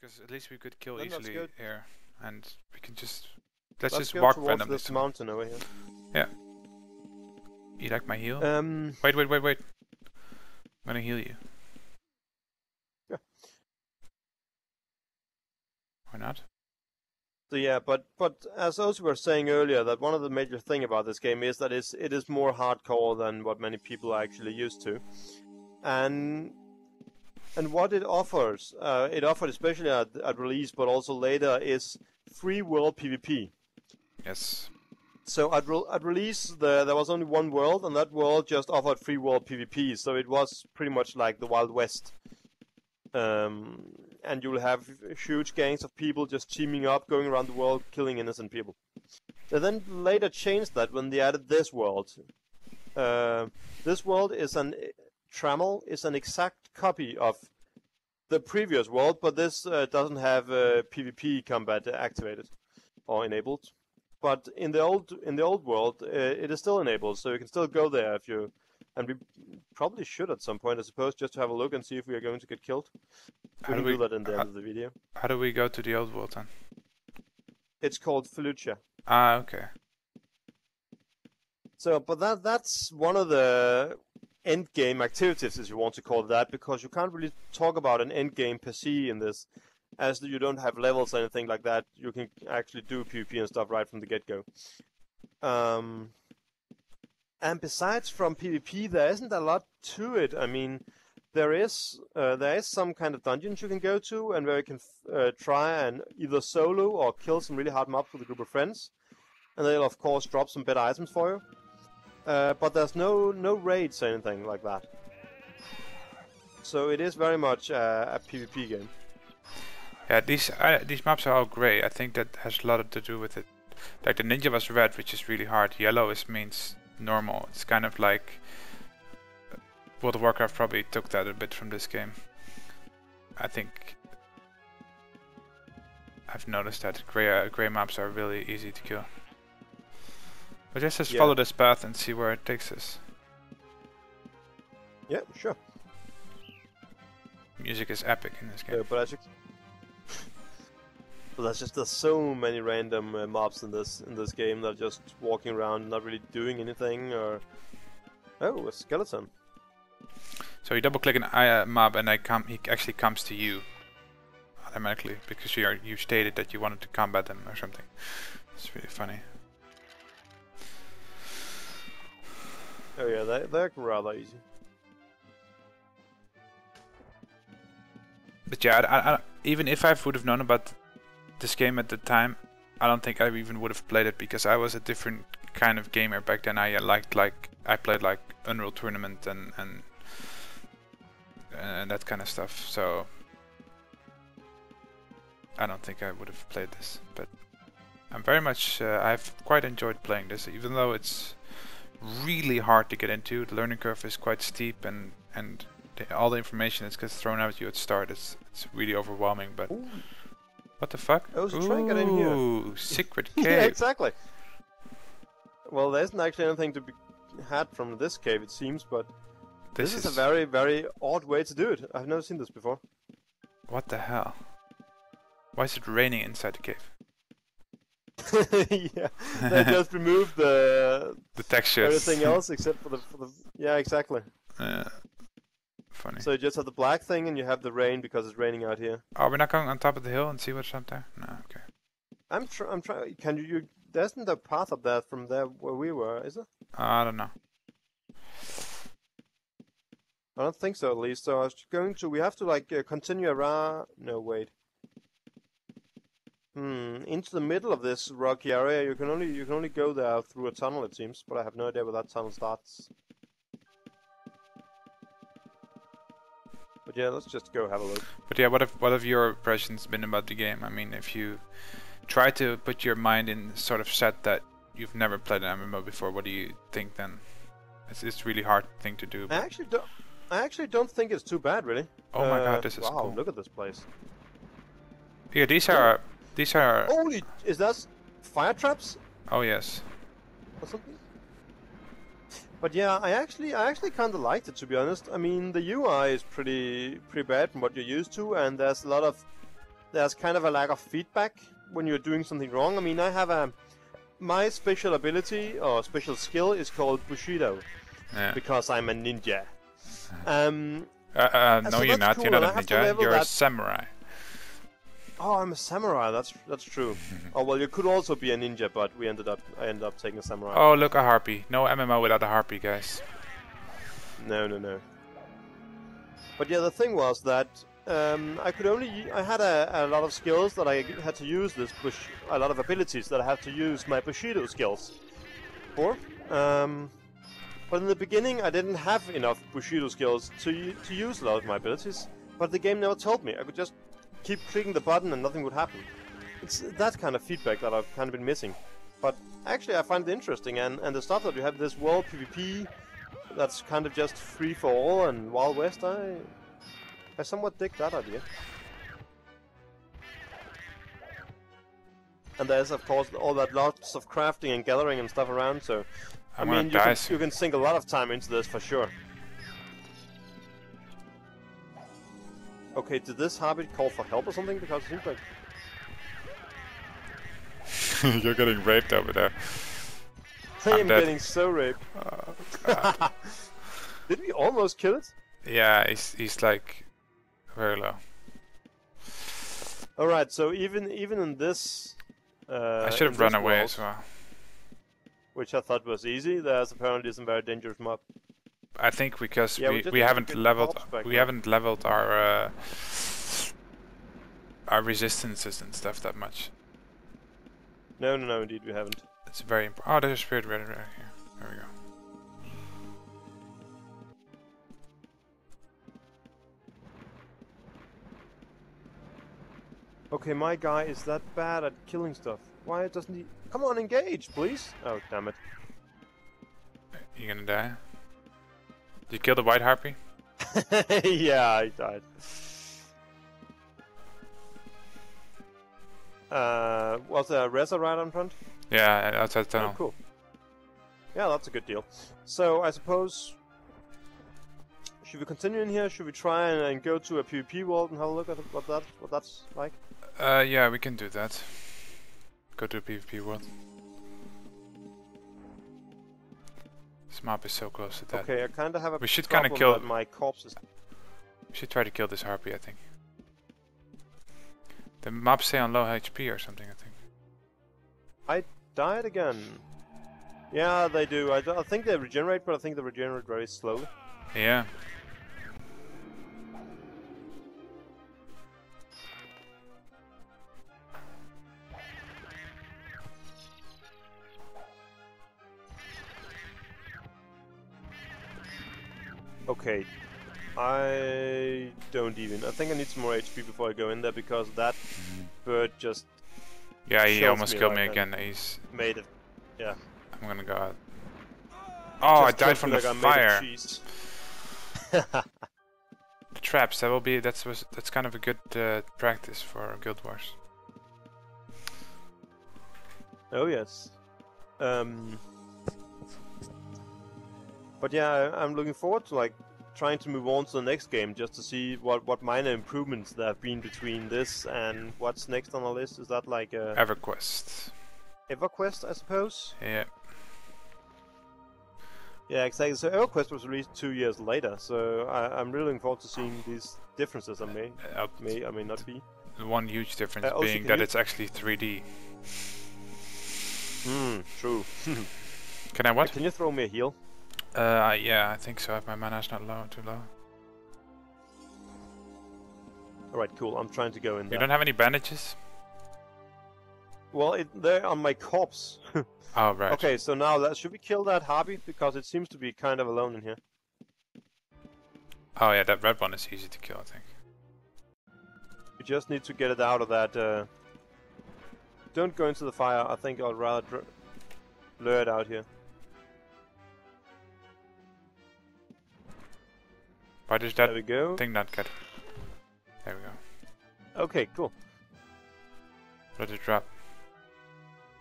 Because at least we could kill easily here, and we can just let's just walk randomly this mountain over here. Yeah. You like my heal? Wait. I'm gonna heal you. Yeah. Why not? So yeah, but as those were saying earlier, that one of the major thing about this game is that it is more hardcore than what many people are actually used to, and what it offered especially at release, but also later, is free world PvP. Yes. So at release, there was only one world, and that world just offered free world PvP, so it was pretty much like the Wild West. And you'll have huge gangs of people just teaming up, going around the world, killing innocent people. They then later changed that when they added this world. This world is Trammel is an exact copy of the previous world, but this doesn't have PvP combat activated or enabled. But in the old world, it is still enabled, so you can still go there if you. And we probably should at some point, I suppose, just to have a look and see if we are going to get killed. We can do that in the end of the video. How do we go to the old world then? It's called Feluccia. Ah, okay. So, but that's one of the end game activities, as you want to call that, because you can't really talk about an end game per se in this. As you don't have levels or anything like that, you can actually do PvP and stuff right from the get-go. And besides from PvP, there isn't a lot to it. I mean, there is some kind of dungeons you can go to, and where you can try and either solo or kill some really hard mobs with a group of friends. And they'll of course drop some better items for you. But there's no raids or anything like that. So it is very much a PvP game. Yeah, these maps are all grey. I think that has a lot to do with it. Like the ninja was red, which is really hard. Yellow means normal. It's kind of like World of Warcraft probably took that a bit from this game. I think I've noticed that grey maps are really easy to kill. But let's just follow this path and see where it takes us. Yeah, sure. Music is epic in this game. Yeah, but I should. But there's so many random mobs in this game that are just walking around, not really doing anything. Or oh, a skeleton. So you double click an mob, and he actually comes to you automatically because you stated that you wanted to combat him or something. It's really funny. Oh yeah, they're rather easy. But yeah, I even if I would have known about this game at the time, I don't think I even would have played it, because I was a different kind of gamer back then. I played like Unreal Tournament and that kind of stuff. So I don't think I would have played this, but I'm very much I've quite enjoyed playing this, even though it's really hard to get into. The learning curve is quite steep, and all the information that gets thrown at you at start it's really overwhelming. But ooh. What the fuck? Oh, so try and get in here. Secret cave. Yeah, exactly. Well, there isn't actually anything to be had from this cave, it seems, but this is a very, very odd way to do it. I've never seen this before. What the hell? Why is it raining inside the cave? Yeah, they just removed the textures. Everything else except for the yeah, exactly. Funny. So you just have the black thing and you have the rain because it's raining out here. Are we not going on top of the hill and see what's up there? No, okay. I'm trying. Can you? There isn't a path up there from there where we were, is there? I don't know. I don't think so, at least. So I was going to. We have to like continue around. No, wait. Into the middle of this rocky area. You can only go there through a tunnel, it seems. But I have no idea where that tunnel starts. But yeah, let's just go have a look. But yeah, what have your impressions been about the game? I mean, if you try to put your mind in sort of set that you've never played an MMO before, what do you think then? It's really hard thing to do. I actually don't think it's too bad, really. Oh my god, this is cool. Look at this place. Yeah, these are. Holy, is that fire traps? Oh yes. Or something? But yeah, I actually kind of liked it, to be honest. I mean, the UI is pretty bad from what you're used to, and there's a lot of there's kind of a lack of feedback when you're doing something wrong. I mean, I have a... my special ability or special skill is called Bushido, because I'm a ninja. No, you're not. Cool. You're not a ninja. You're a samurai. Oh, I'm a samurai. That's true. Oh well, you could also be a ninja, but we I ended up taking a samurai. Oh look, a harpy. No MMO without a harpy, guys. No, no, no. But yeah, the thing was that I had a lot of skills that I had to use this a lot of abilities that I had to use my Bushido skills for. But in the beginning, I didn't have enough Bushido skills to use a lot of my abilities. But the game never told me. I could just keep clicking the button and nothing would happen. It's that kind of feedback that I've kind of been missing. But actually I find it interesting, and the stuff that you have this world PvP that's kind of just free for all and Wild West, I somewhat dig that idea. And there's of course all that lots of crafting and gathering and stuff around, so I mean you can sink a lot of time into this for sure. Okay, did this hobbit call for help or something? Because it seems like... You're getting raped over there. I'm getting so raped. Oh, God. Did we almost kill it? Yeah, he's like... very low. Alright, so even in this... I should have run away world, as well. Which I thought was easy, there's apparently some very dangerous mob. I think because we haven't leveled our resistances and stuff that much. No, no, no, indeed we haven't. It's very important. Oh, there's a spirit right here. There we go. Okay, my guy is that bad at killing stuff. Why doesn't he? Come on, engage, please. Oh, damn it! You gonna die? Did you kill the white harpy? Yeah, I died. Was there a Reza right on front? Yeah, outside the tunnel. Oh, cool. Yeah, that's a good deal. So, I suppose... should we continue in here? Should we try and go to a PvP world and have a look at what that's like? Yeah, we can do that. Go to a PvP world. This map is so close to that. Okay, I kind of have a problem that my corpse is... We should try to kill this harpy, I think. The mobs stay on low HP or something, I think. I died again. Yeah, they do. I think they regenerate, but I think they regenerate very slowly. Yeah. Okay, I don't even... I think I need some more HP before I go in there, because that bird just... Yeah, he almost killed me again. He's... made it. Yeah. I'm gonna go out. Oh, I died from the fire! Traps, that will be... that's kind of a good practice for Guild Wars. Oh, yes. But yeah, I'm looking forward to like trying to move on to the next game just to see what minor improvements there have been between this and what's next on the list. Is that like a... EverQuest. EverQuest, I suppose? Yeah. Yeah, exactly. So EverQuest was released 2 years later, so I'm really looking forward to seeing these differences that may or may not be. One huge difference being that it's actually 3D. Hmm, true. Can I what? Can you throw me a heal? Yeah, I think so, if my mana's not low, too low. Alright, cool, I'm trying to go in there. You don't have any bandages? Well, they're on my corpse. Oh, right. Okay, so now, should we kill that harpy? Because it seems to be kind of alone in here. Oh yeah, that red one is easy to kill, I think. We just need to get it out of that, Don't go into the fire, I think I'd rather lure it out here. Why does that thing not get... There we go. Okay, cool. What did it drop?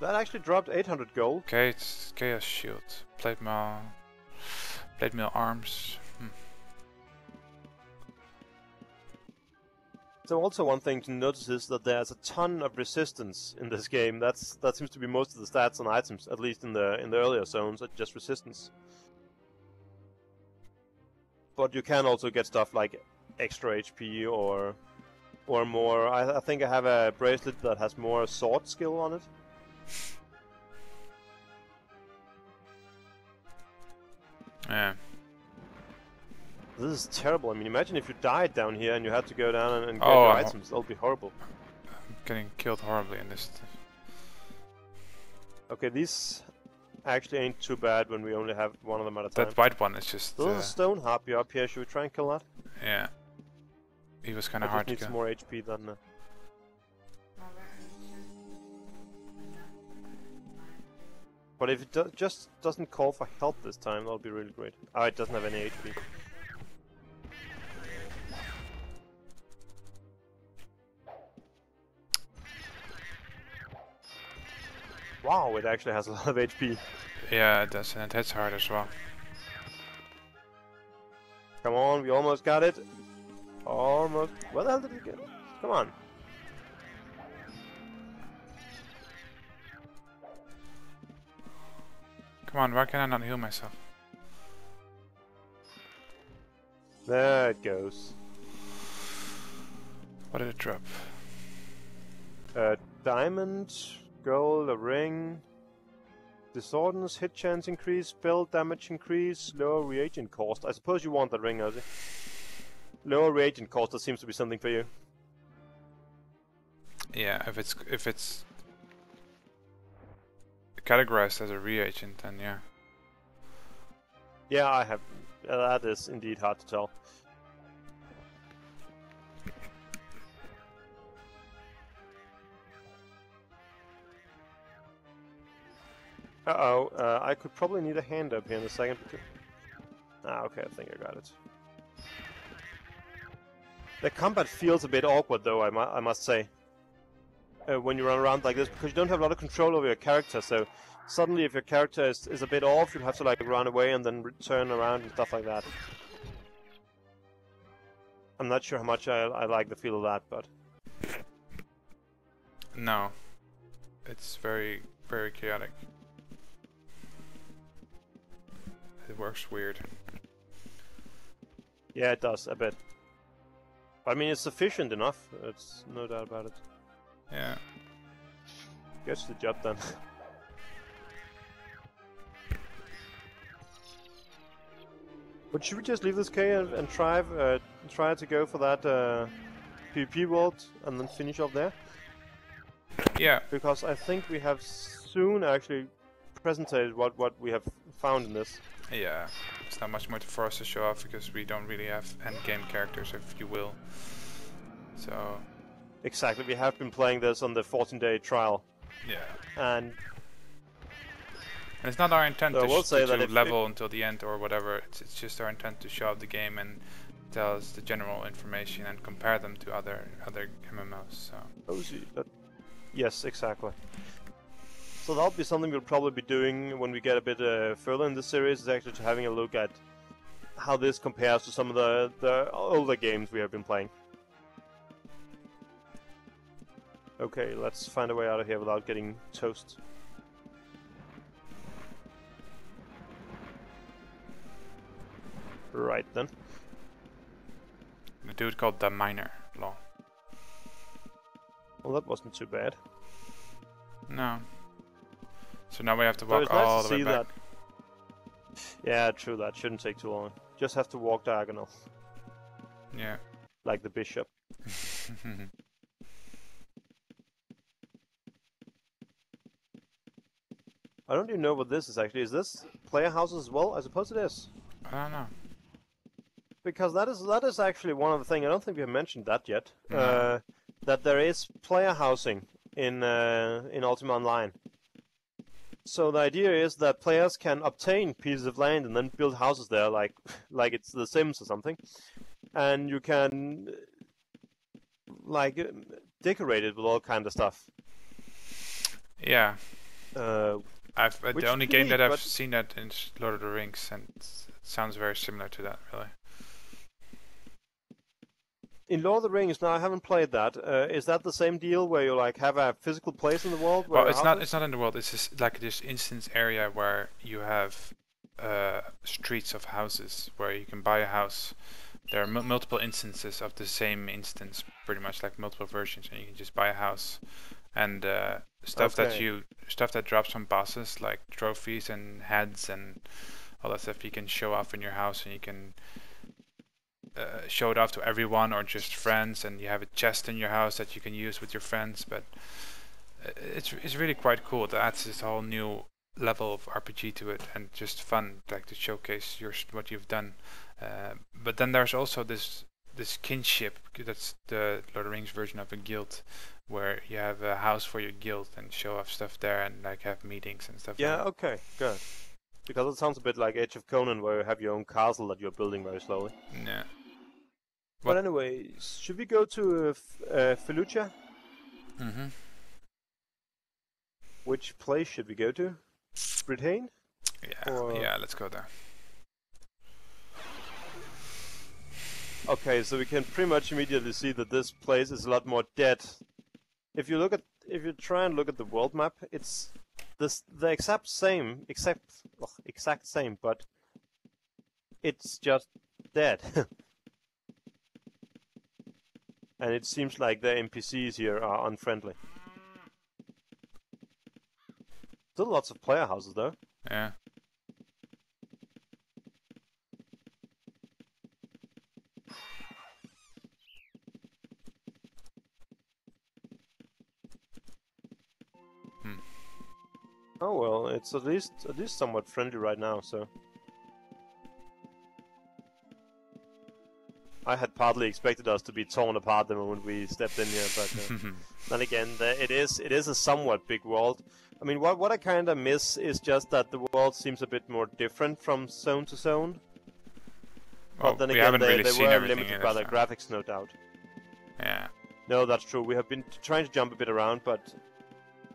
That actually dropped 800 gold. Okay, it's Chaos Shield. Plate mail arms. So also one thing to notice is that there's a ton of resistance in this game. That seems to be most of the stats and items, at least in the earlier zones, are just resistance. But you can also get stuff like extra HP or more. I think I have a bracelet that has more sword skill on it. Yeah. This is terrible. I mean, imagine if you died down here and you had to go down and get your items. That would be horrible. I'm getting killed horribly in this. Okay, these actually ain't too bad when we only have one of them at a time. That white one is just... There's a stone harpy up here. Should we try and kill that? Yeah. He was kind of hard to kill. Needs more HP than... But if it just doesn't call for help this time, that'll be really great. Oh, it doesn't have any HP. Wow, it actually has a lot of HP. Yeah, it does, and it hits hard as well. Come on, we almost got it. Almost. Where the hell did we get it? Come on. Come on, why can I not heal myself? There it goes. What did it drop? Diamond... Gold, a ring, disorders, hit chance increase, spell damage increase, lower reagent cost. I suppose you want that ring, Ozzy. Lower reagent cost, that seems to be something for you. Yeah, if it's categorized as a reagent, then yeah. Yeah, I have. That is indeed hard to tell. Uh-oh, I could probably need a hand up here in a second. Ah, okay, I think I got it. The combat feels a bit awkward though, I must say. When you run around like this, because you don't have a lot of control over your character, so... Suddenly if your character is a bit off, you'll have to like run away and then turn around and stuff like that. I'm not sure how much I like the feel of that, but... No. It's very, very chaotic. It works weird. Yeah, it does, I bet. I mean, it's sufficient enough, it's no doubt about it. Yeah. Gets the job done. But should we just leave this cave and try to go for that PvP world and then finish up there? Yeah. Because I think we have soon actually presented what we have found in this. Yeah, it's not much more for us to show off because we don't really have end game characters, if you will. So exactly, we have been playing this on the 14-day trial. Yeah, and it's not our intent so to level until the end or whatever. It's just our intent to show off the game and tell us the general information and compare them to other MMOs. So yes, exactly. So that'll be something we'll probably be doing when we get a bit further in the series, is actually having a look at how this compares to some of the older games we have been playing. Okay, let's find a way out of here without getting toast. Right then. The dude called the Miner Law. Well, that wasn't too bad. No. So now we have to walk all the way back. Yeah, true that. Shouldn't take too long. Just have to walk diagonal. Yeah. Like the bishop. I don't even know what this is actually. Is this player houses as well? I suppose it is. I don't know. Because that is actually one of the things. I don't think we have mentioned that yet. No. That there is player housing in Ultima Online. So the idea is that players can obtain pieces of land and then build houses there, like it's The Sims or something. And you can like decorate it with all kind of stuff. Yeah. The only game that I've seen that in Lord of the Rings, and it sounds very similar to that, really. In Lord of the Rings, now I haven't played that. Is that the same deal where you like have a physical place in the world? Well, it's not. It's not in the world. It's just like this instance area where you have streets of houses where you can buy a house. There are multiple instances of the same instance, pretty much like multiple versions, and you can just buy a house and stuff that drops from bosses, like trophies and heads and all that stuff. You can show off in your house, and you can. Show it off to everyone or just friends, and you have a chest in your house that you can use with your friends. But it's really quite cool. That adds this whole new level of RPG to it, and just fun, like to showcase your what you've done. But then there's also this kinship. That's the Lord of the Rings version of a guild, where you have a house for your guild and show off stuff there, and like have meetings and stuff. Yeah. Like okay. Good. Because it sounds a bit like Age of Conan, where you have your own castle that you're building very slowly. Yeah. But anyway, should we go to Feluccia? Mm-hmm. Which place should we go to? Britain? Yeah, yeah, let's go there. Okay, so we can pretty much immediately see that this place is a lot more dead. If you try and look at the world map, it's... the exact same, but it's just dead. And it seems like the NPCs here are unfriendly. Still lots of player houses though. Yeah. Oh well, it's at least somewhat friendly right now, so... I had partly expected us to be torn apart the moment we stepped in here, but... then again, it is a somewhat big world. I mean, what I kinda miss is just that the world seems a bit more different from zone to zone. Well, but then again, they were limited by their graphics, no doubt. Yeah. No, that's true. We have been trying to jump a bit around, but...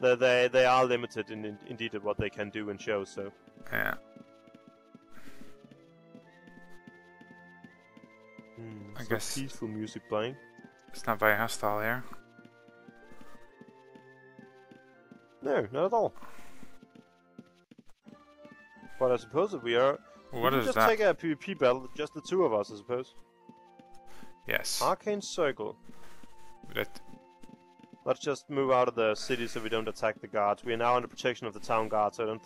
They are limited indeed at what they can do and show, so... Yeah. I guess... peaceful music playing. It's not very hostile here. No, not at all. But I suppose that we are... What is that? Just take a PvP battle, just the two of us, I suppose. Yes. Arcane Circle. That... Let's just move out of the city so we don't attack the guards. We are now under protection of the town guards, so I don't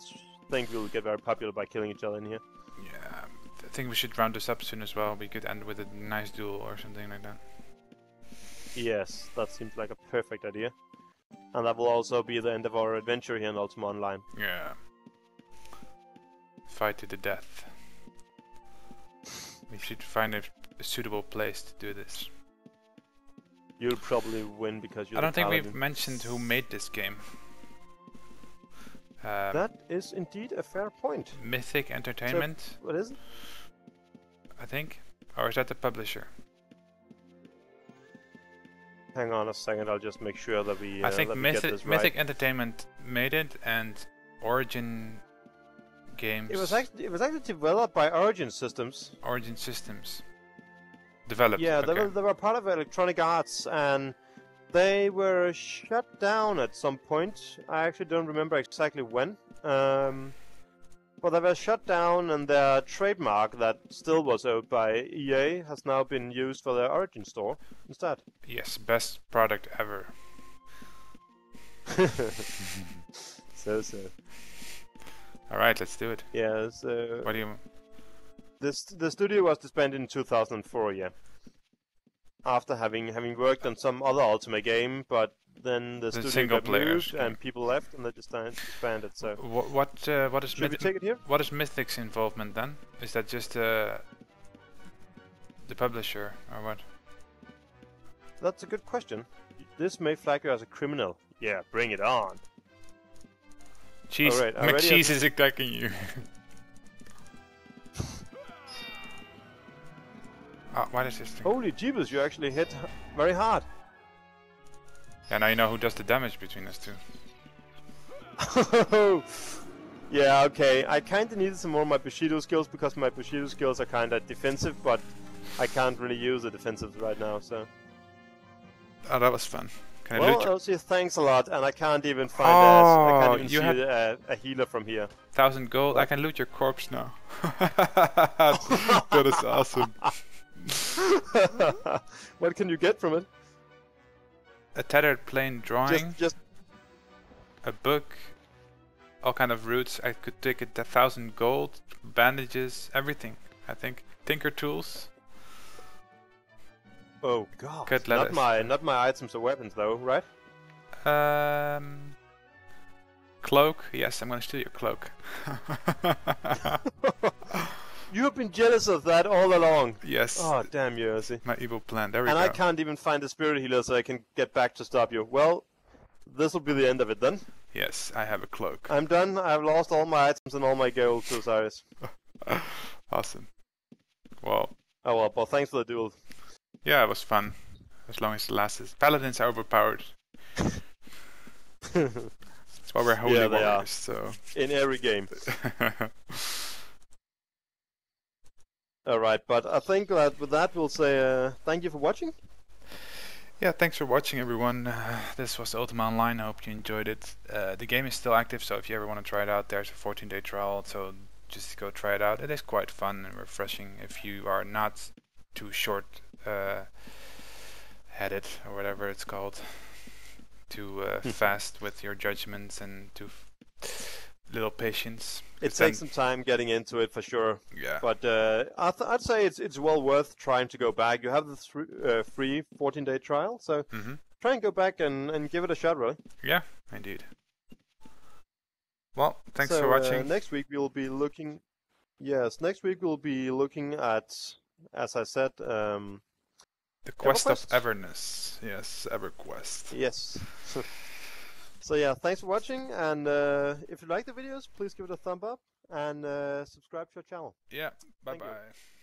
think we'll get very popular by killing each other in here. Yeah, I think we should round this up soon as well. We could end with a nice duel or something like that. Yes, that seems like a perfect idea. And that will also be the end of our adventure here in Ultima Online. Yeah. Fight to the death. We should find a suitable place to do this. You'll probably win because you're. I don't think we've mentioned who made this game. That is indeed a fair point. Mythic Entertainment. So, what is it? I think, or is that the publisher? Hang on a second. I'll just make sure that we. I think Mythic Entertainment made it, and Origin Games. It was actually developed by Origin Systems. Origin Systems. Developed. Yeah, okay. they were part of Electronic Arts, and they were shut down at some point. I actually don't remember exactly when. But they were shut down, and their trademark that still was owned by EA has now been used for their Origin store instead. Yes, best product ever. So. All right, let's do it. Yeah. So. What do you? The studio was disbanded in 2004, yeah. After having worked on some other Ultima game, but then the studio got moved and people left, and they just disbanded. So what is Mythic? Should we take it here? What is Mythic's involvement then? Is that just the publisher or what? That's a good question. This may flag you as a criminal. Yeah, bring it on. Cheese, right, McCheese is attacking you. Why does this thing? Holy jeebus, you actually hit very hard. Yeah, now you know who does the damage between us two. Yeah, okay. I kinda needed some more of my Bushido skills because my Bushido skills are kinda defensive, but I can't really use the defensives right now, so... Oh, that was fun. Can I loot you? Thanks a lot, and I can't even find I can't even see a healer from here. 1,000 gold, what? I can loot your corpse now. That is awesome. What can you get from it? A tethered plane drawing, just a book, all kind of roots. I could take it 1,000 gold, bandages, everything. I think tinker tools. Oh god! Cut letters. Not my items or weapons though, right? Cloak. Yes, I'm gonna steal your cloak. You have been jealous of that all along. Yes. Oh, damn you, Ozzy. My evil plan. There we go. And I can't even find a spirit healer so I can get back to stop you. Well, this will be the end of it then. Yes, I have a cloak. I'm done. I've lost all my items and all my gold to Osiris. Awesome. Well. Oh, well, Paul, thanks for the duel. Yeah, it was fun. As long as it lasted. Paladins are overpowered. That's why we're holy warriors, so... In every game. Alright, but I think that with that we'll say thank you for watching. Yeah, thanks for watching everyone. This was Ultima Online, I hope you enjoyed it. The game is still active, so if you ever want to try it out, there's a 14-day trial, so just go try it out. It is quite fun and refreshing if you are not too short-headed, or whatever it's called. Too fast with your judgments and too... little patience. It takes some time getting into it for sure. Yeah. But I'd say it's well worth trying to go back. You have the free 14-day trial, so try and go back and give it a shot, really. Yeah, indeed. Well, thanks for watching. Next week we'll be looking. Yes, next week we'll be looking at, as I said, the quest of Everness. Yes, EverQuest. Yes. So yeah, thanks for watching, and if you like the videos, please give it a thumb up and subscribe to our channel. Yeah, bye-bye.